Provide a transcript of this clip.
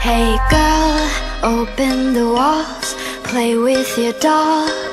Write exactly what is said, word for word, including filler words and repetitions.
Hey girl, open the walls, play with your doll.